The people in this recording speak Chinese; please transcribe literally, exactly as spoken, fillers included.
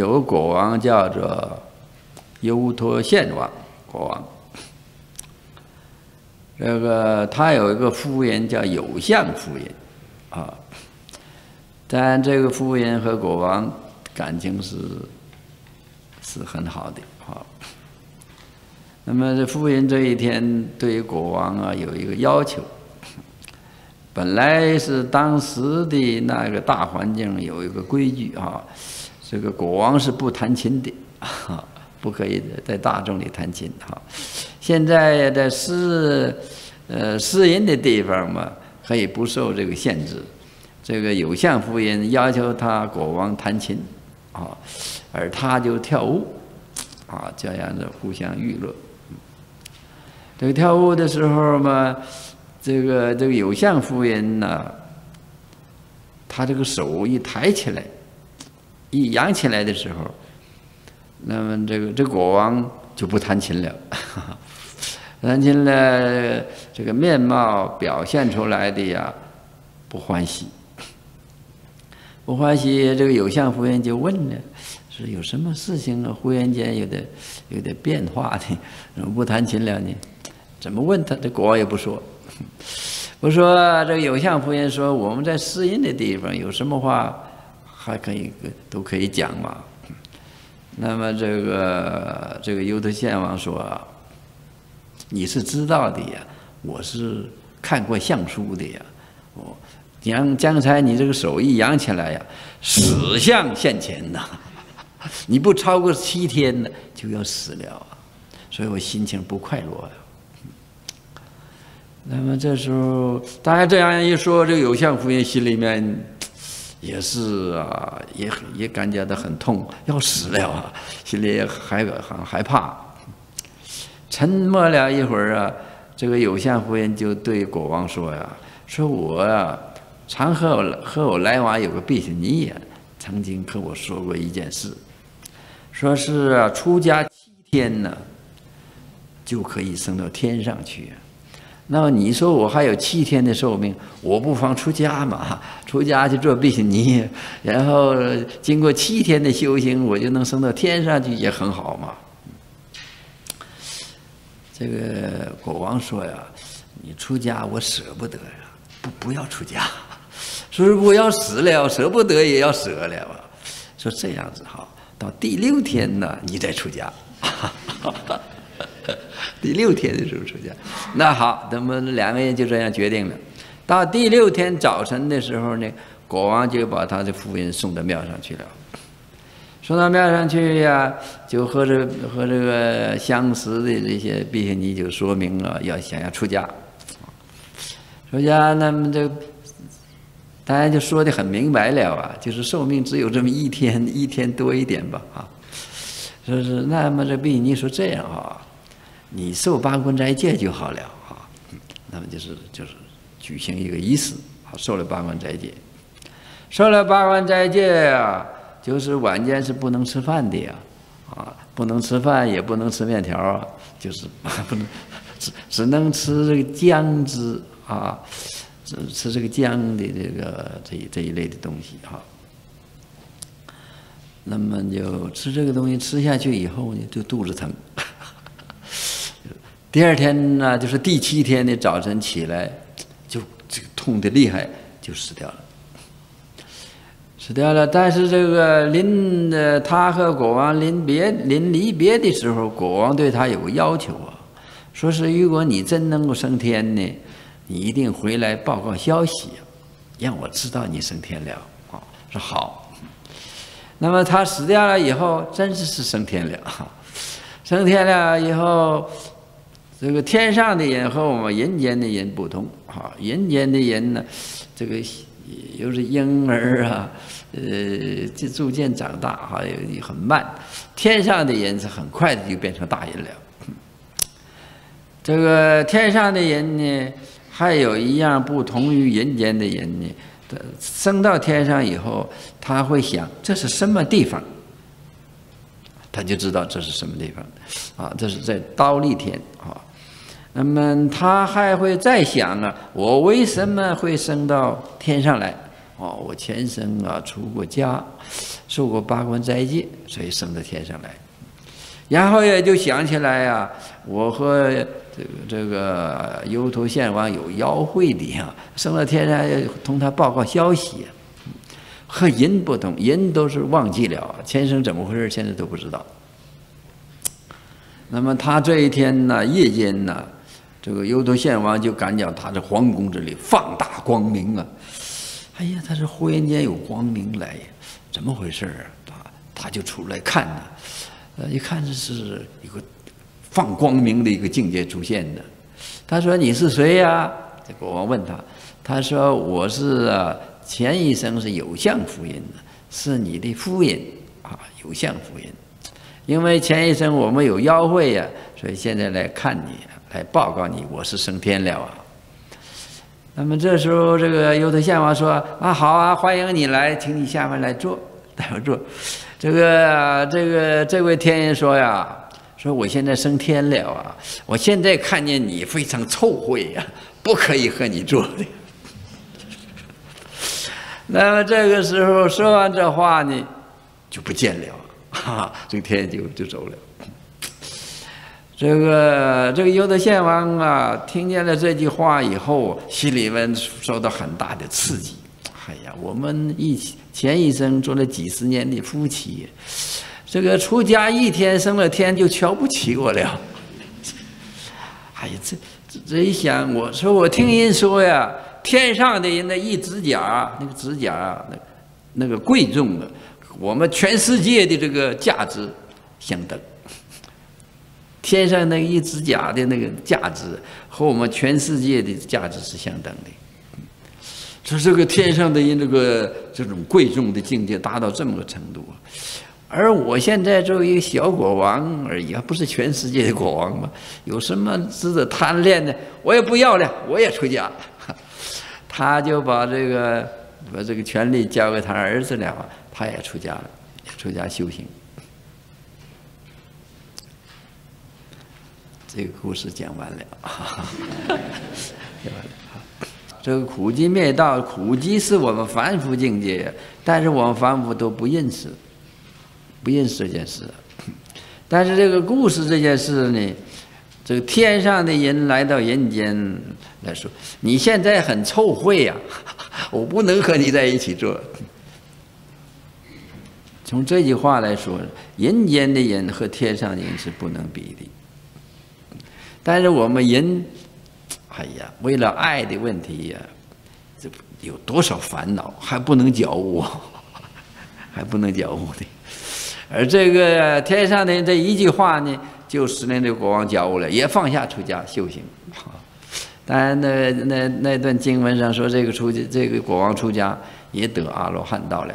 有个国王叫做优陀县王，国王。这个他有一个夫人叫有相夫人，啊，但这个夫人和国王感情是是很好的啊。那么这夫人这一天对于国王啊有一个要求。 本来是当时的那个大环境有一个规矩啊，这个国王是不弹琴的，啊，不可以在大众里弹琴哈。现在在私呃私人的地方嘛，可以不受这个限制。这个有相夫人要求他国王弹琴，啊，而他就跳舞，啊，这样的互相娱乐。这个跳舞的时候嘛。 这个这个有相夫人呢，她这个手一抬起来，一扬起来的时候，那么这个这国王就不弹琴了，呵呵弹琴了，这个面貌表现出来的呀，不欢喜，不欢喜。这个有相夫人就问了，说有什么事情啊？忽然间有点有点变化的，怎么不弹琴了呢？怎么问他？这国王也不说。 我说：“这个有相夫人说，我们在私人的地方有什么话，还可以都可以讲嘛。”那么这个这个优陀县王说：“你是知道的呀，我是看过相书的呀。我将刚才你这个手一扬起来呀，死相现前呐，你不超过七天呢就要死了啊，所以我心情不快乐呀。” 那么这时候，大家这样一说，这个有相夫人心里面也是啊，也也感觉到很痛，要死了啊，心里也还很害怕。沉默了一会儿啊，这个有相夫人就对国王说呀、啊：“说我啊，常和我和我来往有个毗舍尼也，曾经和我说过一件事，说是啊，出家七天呢，就可以升到天上去。” 那么你说我还有七天的寿命，我不妨出家嘛，出家去做毗舍尼，然后经过七天的修行，我就能升到天上去，也很好嘛。这个国王说呀：“你出家，我舍不得呀，不不要出家，说是我要死了，舍不得也要舍了啊。”说这样子哈，到第六天呢，你再出家。第六天的时候出家，那好，那么两个人就这样决定了。到第六天早晨的时候呢，国王就把他的夫人送到庙上去了。送到庙上去呀、啊，就和这和这个相识的这些毗舍尼就说明了要想要出家。出家，那么这大家就说的很明白了啊，就是寿命只有这么一天，一天多一点吧啊。说是那么这毗舍尼说这样啊。 你受八关斋戒就好了啊，那么就是就是举行一个仪式啊，受了八关斋戒，受了八关斋戒啊，就是晚间是不能吃饭的呀，啊，不能吃饭也不能吃面条啊，就是不能只只能吃这个姜汁啊，只吃这个姜的这个这一这一类的东西啊。那么就吃这个东西吃下去以后呢，就肚子疼。 第二天呢，就是第七天的早晨起来，就这个痛得厉害，就死掉了。死掉了。但是这个临呃，他和国王临别临离别的时候，国王对他有个要求啊，说是如果你真能够升天呢，你一定回来报告消息，让我知道你升天了啊。说好。那么他死掉了以后，真是是升天了，升天了以后。 这个天上的人和我们人间的人不同，哈，人间的人呢，这个又是婴儿啊，呃，就逐渐长大哈，也很慢。天上的人是很快的就变成大人了。这个天上的人呢，还有一样不同于人间的人呢，升到天上以后，他会想这是什么地方，他就知道这是什么地方，啊，这是在忉利天啊。 那么他还会再想啊，我为什么会升到天上来？哦，我前生啊出过家，受过八关斋戒，所以升到天上来。然后也就想起来呀、啊，我和这个这个优陀县王有妖会的呀、啊，升到天上要同他报告消息。和人不同，人都是忘记了前生怎么回事，现在都不知道。那么他这一天呢，夜间呢，这个优陀县王就感觉他在皇宫这里放大光明啊。 哎呀，他是忽然间有光明来，怎么回事啊？他就出来看呢、啊，呃，一看这是一个放光明的一个境界出现的。他说：“你是谁呀、啊？”这国王问他，他说：“我是啊，前一生是有相夫人的，是你的夫人啊，有相夫人。因为前一生我们有妖会呀、啊，所以现在来看你，来报告你，我是升天了啊。” 那么这时候，这个优陀县王说：“啊，好啊，欢迎你来，请你下面来坐，待会坐。”这个这个这位天人说呀：“说我现在升天了啊，我现在看见你非常臭秽呀、啊，不可以和你坐的。”那么这个时候说完这话呢，就不见了，哈哈，这个天人就就走了。 这个这个优陀县王啊，听见了这句话以后，心里面受到很大的刺激。哎呀，我们一起前一生做了几十年的夫妻，这个出家一天升了天就瞧不起我了。哎呀，这这一想，我说我听人说呀，天上的人的一指甲，那个指甲那那个贵重的，我们全世界的这个价值相等。 天上那一指甲的那个价值和我们全世界的价值是相等的。说这个天上的人，这个这种贵重的境界达到这么个程度，而我现在作为一个小国王而已，还不是全世界的国王嘛，有什么值得贪恋的？我也不要了，我也出家。他就把这个把这个权力交给他儿子了，他也出家了，也出家修行。 这个故事讲完了，讲完了。这个苦集灭道，苦集是我们凡夫境界，但是我们凡夫都不认识，不认识这件事。但是这个故事这件事呢，这个天上的人来到人间来说，你现在很臭秽呀、啊，我不能和你在一起做。从这句话来说，人间的人和天上的人是不能比的。 但是我们人，哎呀，为了爱的问题呀、啊，这有多少烦恼，还不能觉悟，还不能觉悟的。而这个天上的这一句话呢，就使那个国王觉悟了，也放下出家修行。当然那，那那那段经文上说，这个出这个国王出家也得阿罗汉道了。